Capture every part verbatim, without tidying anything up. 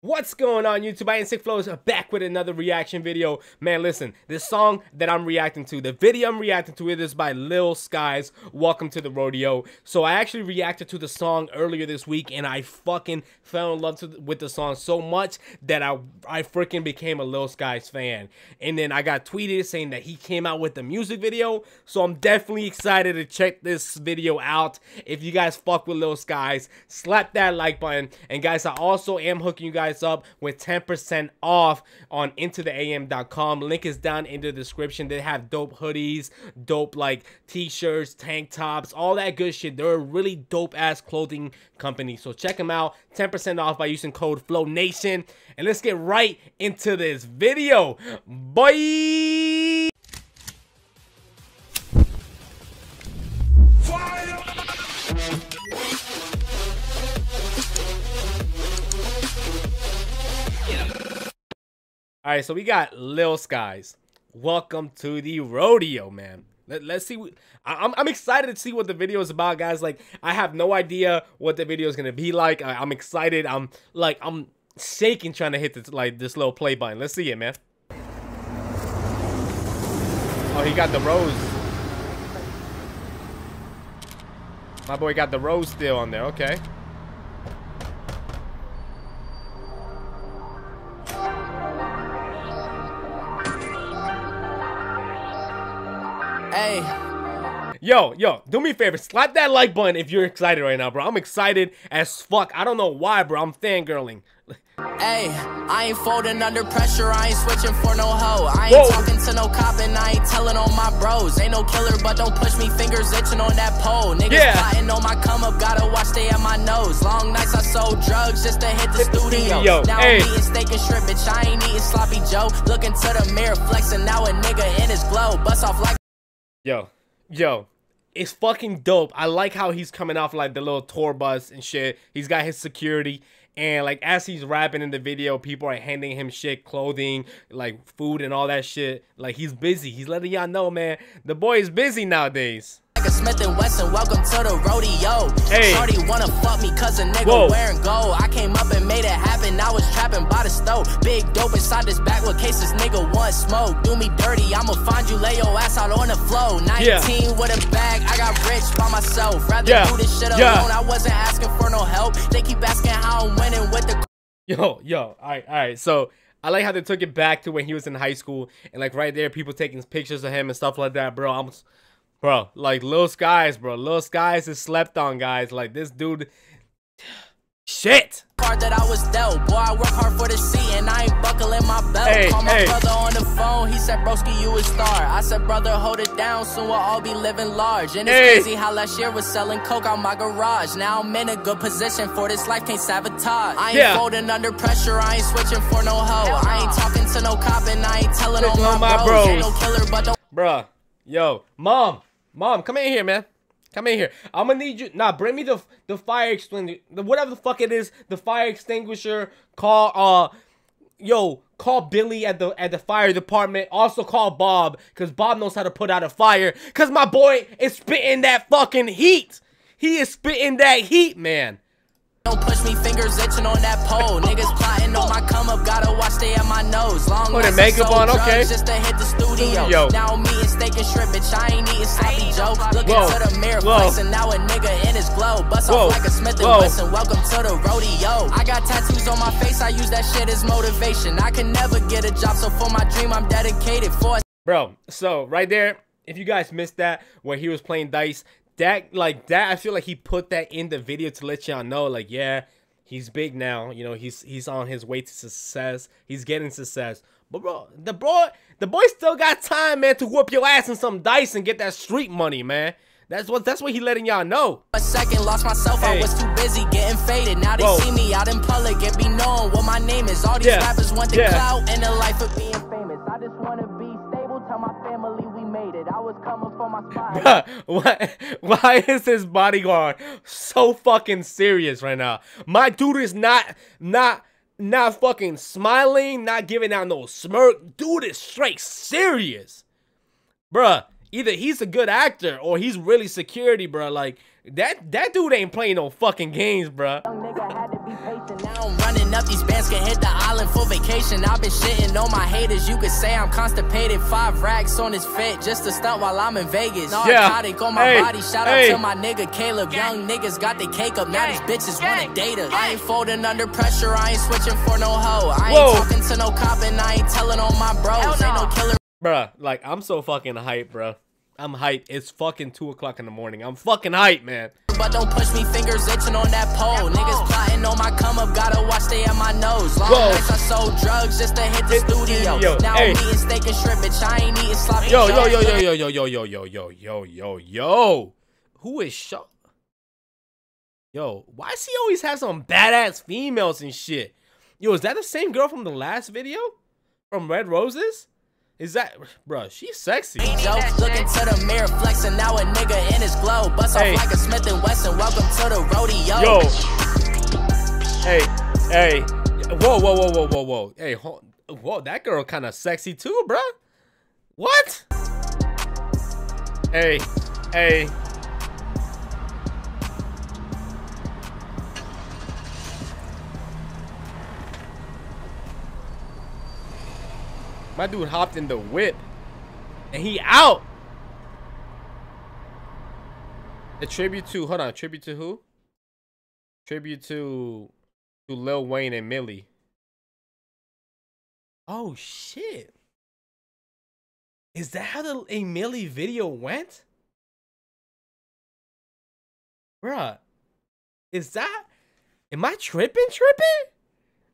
What's going on YouTube? I am Sickflowz back with another reaction video. Man, listen, this song that I'm reacting to, the video I'm reacting to, it is by Lil Skies, Welcome to the Rodeo. So I actually reacted to the song earlier this week and I fucking fell in love to, with the song so much that I, I freaking became a Lil Skies fan. And then I got tweeted saying that he came out with the music video. So I'm definitely excited to check this video out. If you guys fuck with Lil Skies, slap that like button. And guys, I also am hooking you guys up with ten percent off on into the a m dot com. Link is down in the description. They have dope hoodies, dope like t-shirts, tank tops, all that good shit. They're a really dope ass clothing company, so check them out. Ten percent off by using code FLOWNATION, and let's get right into this video. Bye. All right, so we got Lil Skies, Welcome to the Rodeo, man. Let, let's see. What, I'm, I'm excited to see what the video is about, guys. Like, I have no idea what the video is going to be like. I, I'm excited. I'm, like, I'm shaking trying to hit this, like, this little play button. Let's see it, man. Oh, he got the rose. My boy got the rose still on there. Okay. Yo, yo, do me a favor, slap that like button if you're excited right now, bro. I'm excited as fuck. I don't know why, bro. I'm fangirling. Hey, I ain't folding under pressure. I ain't switching for no hoe. I ain't Whoa. talking to no cop and I ain't telling on my bros. Ain't no killer, but don't push me. Fingers itching on that pole. Niggas yeah. plotting on my come up. Gotta watch they at my nose. Long nights I sold drugs just to hit the hit studio. The studio. Now hey. I'm eating steak and shrimp, bitch. I ain't eating sloppy Joe. Looking to the mirror, flexing. Now a nigga in his glow. Bust off like. Yo, yo, it's fucking dope. I like how he's coming off like the little tour bus and shit. He's got his security, and like as he's rapping in the video, people are handing him shit, clothing, like food and all that shit. Like he's busy. He's letting y'all know, man, the boy is busy nowadays. Smith and Wesson, welcome to the rodeo. Hey, Shorty wanna fuck me cause a nigga Whoa. wearing gold. I came up and made it happen. I was trapping by the stove. Big dope inside this backwood case. This nigga want smoke. Do me dirty. I'ma find you, lay your ass out on the flow. nineteen yeah. with a bag. I got rich by myself. Rather yeah. do this shit alone. Yeah. I wasn't asking for no help. They keep asking how I'm winning with the. Yo, yo. All right, all right. So. I like how they took it back to when he was in high school, and like right there, people taking pictures of him and stuff like that, bro. I'm. Bro, like Lil Skies, bro. Lil Skies is slept on, guys. Like this dude, shit. Part that I was dealt, boy. I work hard for the seat, and I ain't buckling my belt. Hey, Call my hey. brother on the phone. He said, "Broski, you a star." I said, "Brother, hold it down. Soon we'll all be living large." And it's hey. crazy how last year was selling coke out my garage. Now I'm in a good position for this life. Can't sabotage. I ain't yeah. folding under pressure. I ain't switching for no hoe. I ain't talking to no cop, and I ain't telling on my, my bros. Bros. Ain't no killer, but don't. Bruh, yo, mom. Mom, come in here, man. Come in here. I'm gonna need you. Nah, bring me the the fire extinguisher. Whatever the fuck it is, the fire extinguisher. Call, uh, yo, call Billy at the at the fire department. Also call Bob, cause Bob knows how to put out a fire. Cause my boy is spitting that fucking heat. He is spitting that heat, man. Don't push me, fingers itching on that pole. Niggas plotting on my come up, gotta watch they at my nose. Long put the makeup on, okay. Just to hit the studio. Yo. Now I'm eating steak and shrimp, bitch. I ain't eating sloppy Joe. Looking to the mirror, flexing. Now a nigga in his glow. Bust off like a Smith and Wesson. Welcome to the rodeo. I got tattoos on my face. I use that shit as motivation. I can never get a job, so for my dream, I'm dedicated for. Bro, so right there, if you guys missed that, when he was playing dice. That, like, that, I feel like he put that in the video to let y'all know, like, yeah, he's big now. You know, he's he's on his way to success. He's getting success. But, bro, the boy, the boy still got time, man, to whoop your ass in some dice and get that street money, man. That's what that's what he letting y'all know. A second, lost myself. Hey. I was too busy getting faded. Now they Whoa. see me out in public and be knowing what my name is. All these yeah. rappers want the yeah. clout and the life of being famous. I just want to be stable, tell my family we made it. I was coming for my spot. Why, why is his bodyguard so fucking serious right now? My dude is not not not fucking smiling, not giving out no smirk. Dude is straight serious, bruh. Either he's a good actor or he's really security, bro. Like that that dude ain't playing no fucking games, bro. up these bands, can hit the island for vacation. I've been shitting on my haters. You could say I'm constipated. Five racks on his fit just to stunt while I'm in Vegas. Narcotic on my body. Shout out to my nigga Caleb Young. Niggas got their cake up. Now these bitches wanna date us. I ain't folding under pressure. I ain't switching for no hoe. I ain't talking to no cop and I ain't telling on my bros. Ain't no killer. Bruh, like, I'm so fucking hype, bruh. I'm hype. It's fucking two o'clock in the morning. I'm fucking hype, man. But don't push me, fingers itching on that pole. Niggas plotting on my come up, gotta watch they at my nose. Long nights I sold drugs just to hit the studio. Now I'm eating steak and shrimp, bitch. I ain't eating sloppy. Yo, yo, yo, yo, yo, yo, yo, yo, yo, yo, yo, yo, yo. Who is Shaw? Yo, why does he always have some badass females and shit? Yo, is that the same girl from the last video? From Red Roses? Is that, bruh, she's sexy. Jokes, looking to the mirror, flexing now a nigga in his glow. Bust off like a Smith and Wesson, welcome to the rodeo. Yo. Hey, hey. Whoa, whoa, whoa, whoa, whoa, whoa. Hey, hold, whoa, that girl kind of sexy too, bruh. What? Hey, hey. My dude hopped in the whip, and he out. A tribute to, hold on, tribute to who? Tribute to, to Lil Wayne and Millie. Oh shit! Is that how the A-Milli video went, bruh? Is that? Am I tripping? Tripping?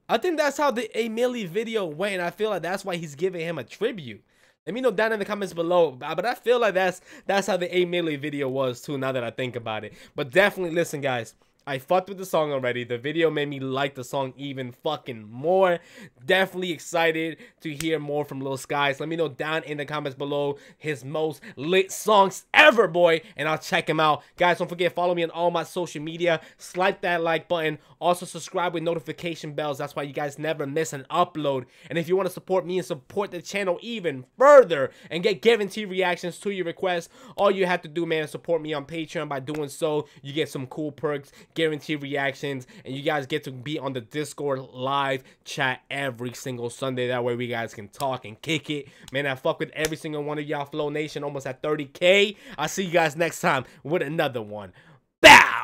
I think that's how the A-Milli video went. I feel like that's why he's giving him a tribute. Let me know down in the comments below. But I feel like that's that's how the A-Milli video was too, now that I think about it. But definitely, listen guys, I fucked with the song already. The video made me like the song even fucking more. Definitely excited to hear more from Lil Skies. Let me know down in the comments below his most lit songs ever, boy. And I'll check him out. Guys, don't forget, follow me on all my social media. Slide that like button. Also, subscribe with notification bells. That's why you guys never miss an upload. And if you want to support me and support the channel even further and get guaranteed reactions to your requests, all you have to do, man, is support me on Patreon. By doing so, you get some cool perks, guaranteed reactions, and you guys get to be on the Discord live chat every single Sunday. That way we guys can talk and kick it, man. I fuck with every single one of y'all. Flow Nation almost at thirty K. I'll see you guys next time with another one. Bow.